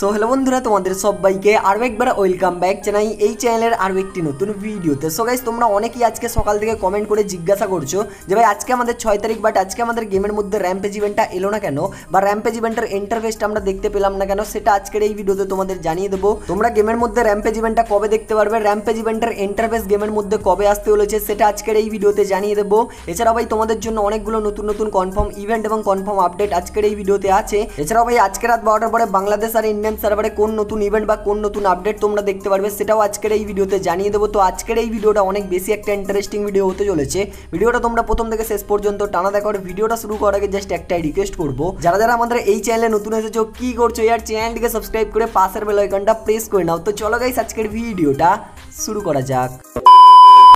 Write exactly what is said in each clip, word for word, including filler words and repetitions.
So hello बंधुरा तुम्हारे सबाइके आरो एकबार वेलकाम बैक जानाई एई चैनलेर आरो एकटी नतून भिडियोते। सो गाइस तोमरा अनेकेई आजके सकाल थेके कमेंट करे जिज्ञासा करछो जे भाई आजके आमादेर छय तारिख बाट आजके आमादेर गेमेर मध्ये रैम्पेज इवेंटटा एलो ना केन बा रैम्पेज इवेंटेर इंटरफेसटा आमरा देखते पेलाम ना केन सेटा आजकेर एई भिडियोते तोमादेर जानिये देबो। तोमरा गेमेर मध्ये रैम्पेज इवेंटटा कबे देखते पारबे, रैम्पेज इवेंटेर इंटरफेस गेमेर मध्ये कबे आसते चलेछे सेटा आजकेर एई भिडियोते जानिये देबो। एछाड़ा भाई तोमादेर जोन्नो अनेकगुलो नतून नतून कनफार्म इवेंट एबं कनफार्म आपडेट आजकेर एई भिडियोते आछे। एछाड़ा भाई आजके रात बारोटार परे बांग्लादेश और इंडियन सार्वरे कोन नतून इवेंट बा कोन नतून अपडेट तोमरा देखते पारबे सेटाओ आजकेर एई भिडियोते जानिये देबो। तो आजकेर एई भिडियोटा अनेक बेशी एकटा इंटरेस्टिंग भिडियो होते चलेछे। भिडियोटा तोमरा प्रथम थेके शेष पर्यन्त टाना देखो। और भिडियोटा शुरू करार आगे जास्ट एकटाई रिक्वेस्ट करबो, যারা যারা আমাদের এই চ্যানেলে নতুন এসেছো কি করছো यार চ্যানেলটিকে সাবস্ক্রাইব করে পাশের বেল আইকনটা প্রেস করে নাও। তো চলো गाइस আজকের ভিডিওটা শুরু করা যাক।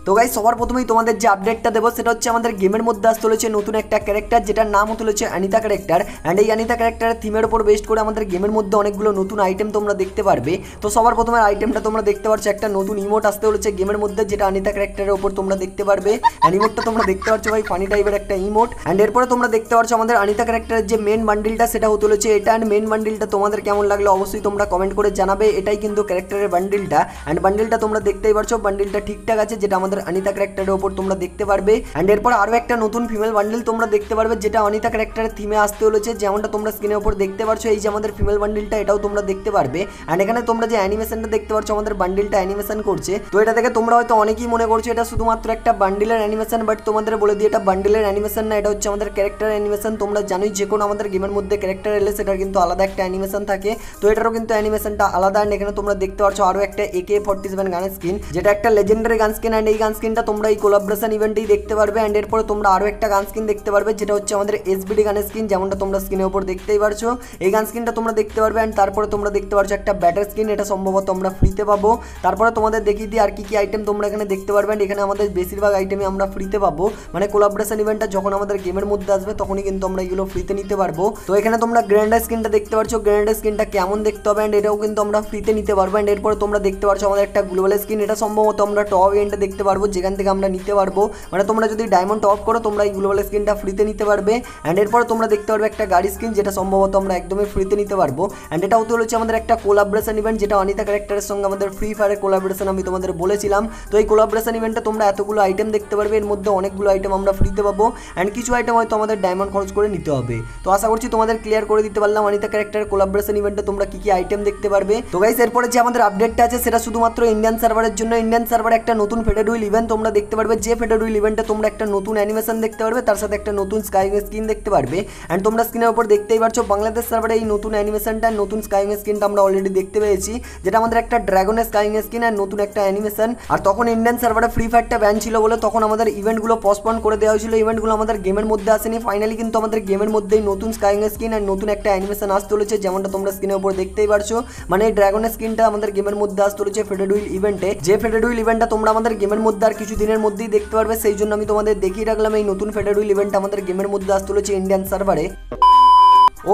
तो गाइस সবার প্রথমেই তোমাদের যে আপডেটটা দেব সেটা হচ্ছে আমাদের গেমের মধ্যে আসতে চলেছে নতুন একটা ক্যারেক্টার যেটার নাম হতে চলেছে অনিতা ক্যারেক্টার। এন্ড এই অনিতা ক্যারেক্টারের থিমের উপর বেসড করে আমাদের গেমের মধ্যে অনেকগুলো নতুন আইটেম তোমরা দেখতে পারবে। তো সবার প্রথমে আইটেমটা তোমরা দেখতে পাচ্ছ একটা নতুন ইমোট আসতে চলেছে গেমের মধ্যে যেটা অনিতা ক্যারেক্টারের উপর তোমরা দেখতে পারবে। ইমোটটা তোমরা দেখতে পাচ্ছ ভাই ফানি টাইপের একটা ইমোট। এন্ড এরপরে তোমরা দেখতে পাচ্ছ আমাদের অনিতা ক্যারেক্টারের যে মেইন বান্ডিলটা সেটা হতে চলেছে এটা। এন্ড মেইন বান্ডিলটা তোমাদের কেমন লাগলো অবশ্যই তোমরা কমেন্ট করে জানাবে। এটাই কিন্তু ক্যারেক্টারের বান্ডিলটা। এন্ড বান্ডিলটা তোমরা দেখতেই পাচ্ছ বান্ডিলটা ঠিকঠাক আছে যেটা अनिता कैरेक्टर ऊपर तुम्हारा देखते पारबे। एंड एर पर आरो एकटा नतून फिमेल बांडल तुम्हारा देखते पारबे जेटा अनिता कैरेक्टर थीमे आसते चलेछे जेमनटा तुम्हारा स्क्रीन ऊपर देखते पारछो। एई जे आमादेर फिमेल बांडलटा एटाओ तुम्हारा देखते पारबे। एंड एखाने तुम्हारा जे अ্যানিমেশনটা देखते पारछो आमादेर बांडलटा अ্যানিমেশন करछे। तो एटा देखे तुम्हारा होयतो अनेकेई मने करछो एटा शुधुमात्र एकटा बांडलेर अ্যানিমেশন, बट तुम्हारा बोले दिई एटा बांडलेर अ্যানিমেশন ना, एटा होच्छे आमादेर कैरेक्टर अ্যানিমেশন। तुम्हारा जानोई जे कोनो आमादेर गेमेर मध्ये कैरेक्टर एले सेटार किन्तु आलादा एकटा অ্যানিমেশন थाके। तो एटारो किन्तु অ্যানিমেশনটা आलादा। एंड एखाने तुम्हारा देखते पारछो आरो एकटा ए के फोर्टी सेवन गाনের स्किन যেটা একটা লেজেন্ডারি গান স্কিন। एंड গান স্কিনটা তোমরা এই কোলাবোরেশন ইভেন্টেই দেখতে পারবে। এন্ড এরপরে তোমরা আরো একটা গান স্কিন দেখতে পারবে যেটা হচ্ছে আমাদের এসবিডি গান স্কিন যেমনটা তোমরা স্ক্রিনের উপর দেখতেই পারছো। এই গান স্কিনটা তোমরা দেখতে পারবে। এন্ড তারপরে তোমরা দেখতে পারছো একটা ব্যাটার স্কিন, এটা সম্ভবত তোমরা ফ্রিতে পাবো। তারপরে তোমাদের দেখিয়ে দিই আর কি কি আইটেম তোমরা এখানে দেখতে পারবে। এন্ড এখানে আমাদের বেশিরভাগ আইটেমই আমরা ফ্রিতে পাবো, মানে কোলাবোরেশন ইভেন্টটা যখন আমাদের গেমের মধ্যে আসবে তখনই কিন্তু আমরা এগুলো ফ্রিতে নিতে পারবো। তো এখানে তোমরা গ্র্যান্ড স্কিনটা দেখতে পারছো, গ্র্যান্ড স্কিনটা কেমন দেখতে হবে এন্ড এটাও কিন্তু আমরা ফ্রিতে নিতে পারবো। এন্ড এরপরে তোমরা দেখতে পারছো আমাদের একটা গ্লোবাল স্কিন, এটা সম্ভবত আমরা টপ এন্ডে দেখতে পারবো যেখান থেকে আমরা নিতে পারবো, মানে তোমরা যদি ডায়মন্ড টপ করো তোমরা এই গ্লোবাল স্কিনটা ফ্রিতে নিতে পারবে। এন্ড এরপর তোমরা দেখতে পারবে একটা গাড়ি স্কিন যেটা সম্ভবত আমরা একদমই ফ্রিতে নিতে পারবো। এন্ড এটা হতে চলেছে আমাদের একটা কোলাবোরেশন ইভেন্ট যেটা অনিতা ক্যারেক্টারের সঙ্গে আমাদের ফ্রি ফায়ারের কোলাবোরেশন আমি তোমাদের বলেছিলাম। তো এই কোলাবোরেশন ইভেন্টটা তোমরা এতগুলো আইটেম দেখতে পারবে, এর মধ্যে অনেকগুলো আইটেম আমরা ফ্রিতে পাবো। অ্যান্ড কিছু আইটেম হয়তো আমাদের ডায়মন্ড খরচ করে নিতে হবে। তো আশা করছি তোমাদের ক্লিয়ার করে দিতে পারলাম অনিতা ক্যারেক্টারের কোলাবোরেশন ইভেন্টে তোমরা কি কি আইটেম দেখতে পারবে। তো গাইস এরপরে যে আমাদের আপডেটটা আছে সেটা শুধুমাত্র ইন্ডিয়ান সার্ভারের জন্য। ইন্ডিয়ান সার্ভারে একটা নতুন ফেডার ইভেন্ট তোমরা দেখতে পারবে, যে ফেডারুইল ইভেন্টে তোমরা একটা নতুন অ্যানিমেশন দেখতে পারবে তার সাথে একটা নতুন স্কাই স্কিন দেখতে পারবে। এন্ড তোমরা স্ক্রিনের উপর দেখতেই পাচ্ছ বাংলাদেশ সার্ভারে এই নতুন অ্যানিমেশনটা নতুন স্কাই স্কিনটা আমরা অলরেডি দেখতে পেয়েছি যেটা আমাদের একটা ড্রাগনের স্কাই স্কিন আর নতুন একটা অ্যানিমেশন। আর তখন ইন্ডিয়ান সার্ভারে ফ্রি ফায়ারটা ব্যান ছিল বলে তখন আমাদের ইভেন্টগুলো পোস্টপন করে দেওয়া হয়েছিল, ইভেন্টগুলো আমাদের গেমের মধ্যে আসেনি। ফাইনালি কিন্তু আমাদের গেমের মধ্যেই নতুন স্কাই স্কিন আর নতুন একটা অ্যানিমেশন আসতে চলেছে যেমনটা তোমরা স্ক্রিনের উপর দেখতেই পাচ্ছ, মানে এই ড্রাগনের স্কিনটা আমাদের গেমের মধ্যে আসতে চলেছে ফেডারুইল ইভেন্টে। যে ফেডারুইল ইভেন্টটা তোমরা আমাদের গেমের মধ্যে আর কিছু দিনের মধ্যেই দেখতে পারবে, সেই জন্য আমি তোমাদের দেখিয়ে রাখলাম এই নতুন ফেডারুইল ইভেন্ট আমাদের গেমের মধ্যে আসতে চলেছে ইন্ডিয়ান সার্ভারে।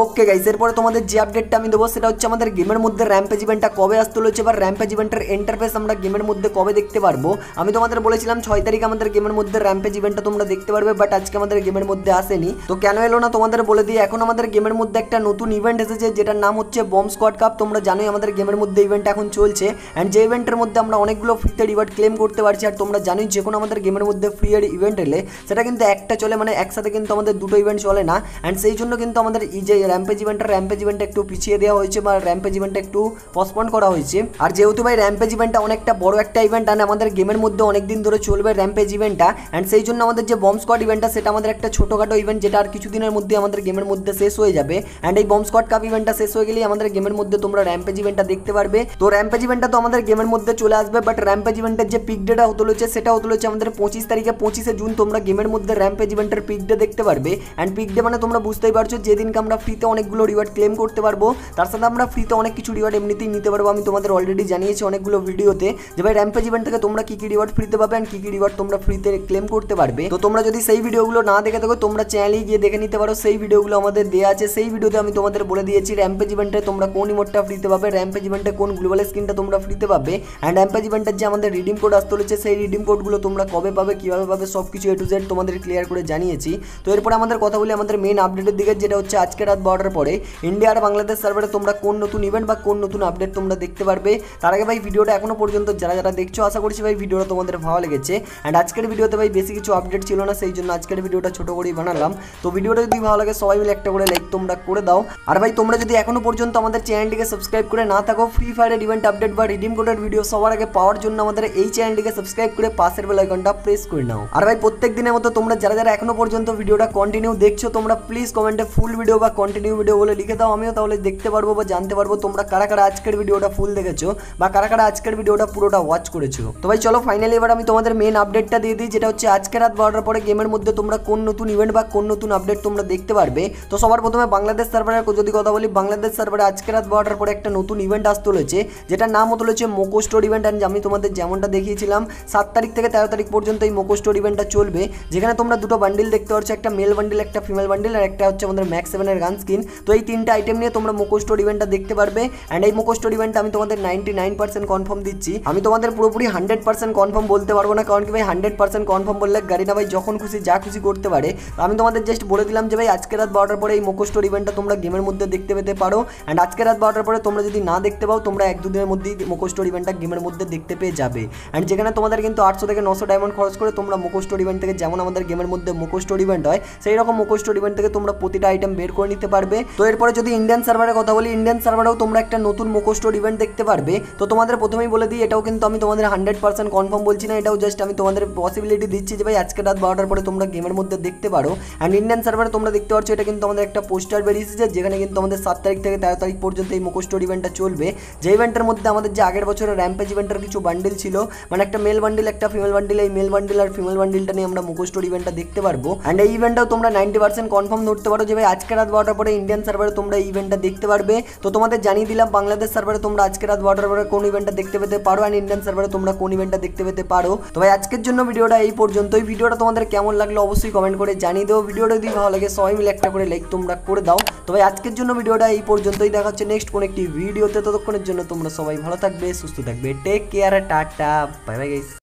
ओके गाइस एरपर तुम्हारे जो अपडेटटा आमी देबो सेटा होच्छे आमादेर गेमेर मध्य रैम्पेज इवेंटटा कबे आसते चलेछे बा रैम्पेज इवेंटेर इंटरफेस आमरा गेमेर मध्य कबे देखते पारबो। आमी तोमादेर बोलेछिलाम छय तारिख आमादेर गेमेर मध्य रैम्पेज इवेंटटा तोमरा देखते पारबे, बाट आजके आमादेर गेमेर मध्य आसेनी। तो केन एलो ना तोमादेर बोले दिई, एखन आमादेर गेमेर मध्य एकटा नतुन इवेंट एसेछे जेटार नाम होच्छे बम स्क्वाड कप। तोमरा जानोई आमादेर गेमेर मध्य इवेंट एखन चलछे। एंड जे इवेंटेर मध्य आमरा अनेकगुलो फ्रीते रिवार्ड क्लेम करते पारछि। आर तोमरा जानोई जे कोनो आमादेर गेमेर मध्य फ्री एर इवेंट एले सेटा किन्तु एकटा चले, माने एकसाथे किन्तु आमादेर दुटो इवेंट चले ना। एंड सेई जोन्नो किन्तु आमादेर ई रैम्पेज इवेंट रैम्पेज इवेंट एक पिछिए देवा होयेछे बा रैम्पेज इवेंट एक पोस्टपोन करा होयेछे। आर जेहेतु भाई रैम्पेज इवेंटटा अनेकटा बड़ो एकटा इवेंट आने आमादेर गेमेर मध्य अनेक दिन धरे चलबे रैम्पेज इवेंटटा। एंड सेई जोन्नो आमादेर जे बम स्क्वाड इवेंटटा सेटा आमादेर एकटा छोटोखाटो इवेंट जेटा आर किछुदिनेर मध्य आमादेर गेमेर मध्य शेष हये जाबे। एंड एई बम स्क्वाड कप इवेंटटा शेष हये गेले आमादेर गेमेर मध्य तोमरा रैम्पेज इवेंटटा देखते पारबे। तो रैम्पेज इवेंटटा तो आमादेर गेमेर मध्य चले आसबे, बाट रैम्पेज इवेंटेर जे पिक डेटा होते चलेछे सेटा होते चलेछे आमादेर पच्चीस तारिखे पच्चीस जून तोमरा गेमेर मध्य रैम्पेज इवेंटेर पिक डे देखते पारबे। एंड पिक डे माने तोमरा बुझतेई पारछो जेदिन का আমরা ফ্রিতে অনেকগুলো রিওয়ার্ড ক্লেম করতে পারবো, তার সাথে আমরা ফ্রিতে অনেক কিছু রিওয়ার্ড এমনিতেই নিতে পারবো। আমি তোমাদের অলরেডি জানিয়েছি অনেকগুলো ভিডিওতে যে ভাই র‍্যাম্পেজ ইভেন্ট থেকে তোমরা কি কি রিওয়ার্ড ফ্রিতে পাবে এন্ড কি কি রিওয়ার্ড তোমরা ফ্রিতে ক্লেম করতে পারবে। তো তোমরা যদি সেই ভিডিওগুলো না দেখে থাকো তোমরা চ্যানেলে গিয়ে দেখে নিতে পারো, সেই ভিডিওগুলো আমাদের দেয়া আছে। সেই ভিডিওতে আমি তোমাদের বলে দিয়েছি র‍্যাম্পেজ ইভেন্টে তোমরা কোন ইমোটটা ফ্রিতে পাবে, র‍্যাম্পেজ ইভেন্টে কোন গ্লোবাল স্কিনটা তোমরা ফ্রিতে পাবে, এন্ড র‍্যাম্পেজ ইভেন্টের যে আমাদের রিডিম কোড আসতে চলেছে সেই রিডিম কোডগুলো তোমরা কবে পাবে কিভাবে পাবে সবকিছু এ টু জেড তোমাদের ক্লিয়ার করে জানিয়েছি। তো এরপর আমাদের কথা বলি আমাদের মেইন আপডেটের দিকে, যেটা হচ্ছে আজকে भारत बॉर्डर पर इंडिया और बांग्लादेश सर्वर तुम्हारा कौन नतून इवेंट कौन नतून अपडेट तुम्हारा देखते पाबे। तार आगे भाई भिडियो एखोनो पर्यन्त जारा जारा देखछो आशा करछि भाई भिडियो तुम्हारे भालो लेगेछे। एंड आजकेर भिडियोते भाई बेशी किछु अपडेट छिलो ना सेई जोन्नो आजकेर भिडियोटा छोटो करेई बनालाम। तो भिडियोटा जोदि भालो लागे सबाई मिले एकटा करे लाइक तोमरा करे दाओ। और भाई तोमरा जोदि एखोनो पर्यन्त आमादेर चैनलटिके सबस्क्राइब करे ना थाको फ्री फायर इवेंट अपडेट बा रिडीम कोडेर भिडियो सबार आगे पाओयार जोन्नो आमादेर एई चैनलटिके सबस्क्राइब करे पाशेर बेल आइकनटा प्रेस करे नाओ। और भाई प्रत्येक दिनेर मतो तोमरा जारा जारा एखोनो पर्यन्त भिडियोटा कंटिन्यू देखछो तोमरा प्लिज कमेंटे फुल भिडियो बा कंटिन्यू भिडियो बोले लिखे दाओ। आमिओ ताहले देखते पारबो बा जानते पारबो तोमरा कारा कारा आजकेर भिडियोटा फुल देखेछो बा कारा कारा आजकेर भिडियोटा पुरोटा वाच करेछो। तो भाई चलो फाइनली एबार आमि तोमादेर मेन अपडेटटा दिए दिई जेटा हच्छे आजके रात बारोटार परे गेमेर मধ্যে তোমরা কোন নতুন ইভেন্ট বা কোন নতুন আপডেট তোমরা দেখতে পারবে। তো সবার প্রথমে বাংলাদেশ সার্ভারের যদি কথা বলি, বাংলাদেশ সার্ভারে আজকে রাত বারোটার পরে একটা নতুন ইভেন্ট আসতে চলেছে যেটার নাম হতে চলেছে মোকো স্টোর ইভেন্ট। এন্ড আমি তোমাদের যেমনটা দেখিয়েছিলাম সাত তারিখ থেকে তেরো তারিখ পর্যন্ত এই মোকো স্টোর ইভেন্টটা চলবে, যেখানে তোমরা দুটো বান্ডিল দেখতে পাচ্ছ, একটা মেল বান্ডিল একটা ফিমেল বান্ডিল আর একটা হচ্ছে আমাদের ম্যাক্স সেভেন এর গান স্কিন। তো এই তিনটা আইটেম নিয়ে তোমরা মোকো স্টোর ইভেন্টটা দেখতে পারবে। অ্যান্ড এই মোকো স্টোর ইভেন্টটা আমি তোমাদের নাইনটি নাইন পার্সেন্ট কনফার্ম দিচ্ছি। আমি তোমাদের পুরোপুরি হান্ড্রেড পার্সেন্ট কনফার্ম বলতে পারবো না, কারণ কি ভাই হান্ড্রেড পার্সেন্ট কনফার্ম বললে গাড়ি না ভাই যখন খুশি যা খুশি করতে পারে। তো আমি তোমাদের জাস্ট বলে দিলাম যে ভাই আজকে রাত বারোটার পরে এই মোকো স্টোর ইভেন্টটা তোমরা গেমের মধ্যে দেখতে পেতে পারো। অ্যান্ড আজকে রাত বারোটার পরে তোমরা যদি না দেখতে পাও তোমরা এক দুদিনের মধ্যেই মোকো স্টোর ইভেন্টটা গেমের মধ্যে দেখতে পেয়ে যাবে। অ্যান্ড যেখানে তোমাদের কিন্তু আটশো থেকে নশো ডায়মন্ড খরচ করে তোমরা মোকো স্টোর ইভেন্ট থেকে যেমন আমাদের গেমের মধ্যে মোকো স্টোর ইভেন্ট হয় সেই রকম মোকো স্টোর ইভেন্ট থেকে তোমরা প্রতিটা আইটেম বের করে নিতে পারবে। তো এরপরে যদি ইন্ডিয়ান সার্ভারের কথা বলি, ইন্ডিয়ান সার্ভারেও তোমরা একটা নতুন মোকো স্টোর ইভেন্ট দেখতে পারবে। তো তোমাদের প্রথমেই বলে দিই এটাও কিন্তু আমি তোমাদের হান্ড্রেড পার্সেন্ট কনফার্ম বলছি না, এটাও জাস্ট আমি তোমাদের পসিবিলিটি দিচ্ছি যে ভাই আজকে রাত বারোটার পরে তোমরা গেমের মধ্যে দেখতে পারো। অ্যান্ড ইন্ডিয়ান সার্ভারে তোমরা দেখতে পাচ্ছ এটা কিন্তু আমাদের একটা পোস্টার বেরিয়েছে যেখানে কিন্তু আমাদের সাত তারিখ থেকে তেরো তারিখ পর্যন্ত এই মোকো স্টোর ইভেন্টটা চলবে। যে ইভেন্টের মধ্যে আমাদের যে আগের বছরের র্যাম্পেজ ইভেন্টের কিছু বান্ডিল ছিল, মানে একটা মেল বান্ডিল একটা ফিমেল বান্ডিল, এই মেল বান্ডিল আর ফিমেল বান্ডিলটা নিয়ে আমরা মোকো স্টোর ইভেন্টটা দেখতে পারবো। অ্যান্ড এই ইভেন্টটাও তোমরা নাইনটি পার্সেন্ট কনফার্ম ধরতে পারো যে ভাই আজকে রাত বারোটার পরে ইন্ডিয়ান সার্ভারে তোমরা এই ইভেন্টটা দেখতে পারবে। তো তোমাদের জানিয়ে দিলাম বাংলাদেশ সার্ভারে তোমরা আজকে রাত বারোটার পরে কোন ইভেন্টটা দেখতে পেতে পারো অ্যান্ড ইন্ডিয়ান সার্ভারে তোমরা কোন ইভেন্টটা দেখতে পেতে পারো। তো ভাই আজকের জন্য ভিডিওটা এই পর্যন্তই। ভিডিওটা তোমাদের কেমন লাগলো অবশ্যই কমেন্ট করে জানিয়ে দাও। ভিডিওটা যদি ভালো লাগে সবাই মিলে একটা করে লাইক তোমরা করে দাও। তো ভাই আজকের জন্য ভিডিওটা এই পর্যন্তই, দেখা হচ্ছে নেক্সট কোন একটি ভিডিওতে। ততক্ষণের জন্য তোমরা সবাই ভালো থাকবে, সুস্থ থাকবে, take care, tata, bye bye guys.